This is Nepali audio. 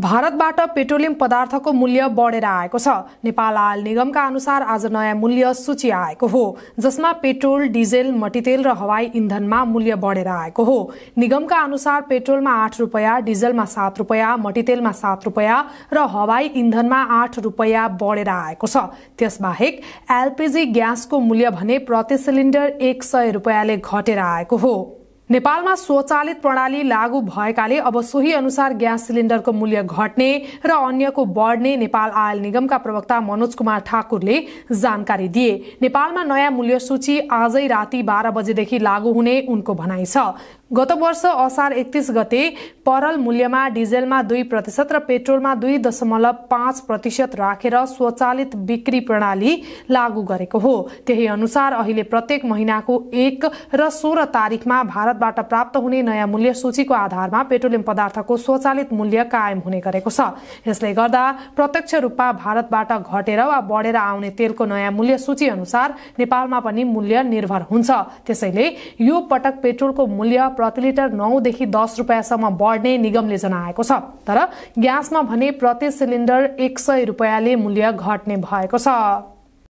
भारतबाट पेट्रोलियम पदार्थको मूल्य बढेर आएको छ। नेपाल आयल निगमका अनुसार आज नयाँ मूल्य सूची आएको हो, जसमा पेट्रोल, डिजेल, मट्टीतेल र हवाई इन्धनमा मूल्य बढेर आएको हो। निगमका अनुसार पेट्रोलमा 8 रुपैयाँ, डिजेलमा 7 रुपैयाँ, मट्टीतेलमा 7 रुपैयाँ र हवाई इन्धनमा 8 रुपैयाँ बढेर आएको छ। त्यसबाहेक एलपीजी ग्यासको मूल्य भने प्रति सिलिन्डर 100 रुपैयाँले घटेर आएको हो। नेपालमा स्वचालित प्रणाली लागू भएकाले अब सोही अनुसार ग्यास सिलिन्डरको मूल्य घट्ने र अन्यको बढ्ने नेपाल आयल निगमका प्रवक्ता मनोज कुमार ठाकुरले जानकारी दिए। नेपालमा नयाँ मूल्य सूची आजै राति 12 बजेदेखि लागू हुने उनको भनाइ छ। गत वर्ष असार 31 गते परल मूल्यमा डिजेलमा 2% र पेट्रोलमा 2.5% राखेर स्वचालित बिक्री प्रणाली लागू गरेको हो। त्यही अनुसार अहिले प्रत्येक महिनाको 1 र 16 तारिकमा भारतबाट प्राप्त हुने नयाँ मूल्य सूचीको आधारमा पेट्रोलियम पदार्थको स्वचालित मूल्य कायम हुने गरेको छ। यसले गर्दा प्रत्यक्ष रूपमा भारतबाट घटेर वा बढेर आउने तेलको नयाँ मूल्य सूची अनुसार नेपालमा पनि मूल्य निर्भर हुन्छ। त्यसैले यो पटक पेट्रोलको मूल्य प्रति लिटर 9 देखि 10 रुपैयाँसम्म बढ्ने निगमले जनाएको छ। तर ग्यासमा भने प्रति सिलिन्डर 100 रुपैयाँले मूल्य घट्ने भएको छ।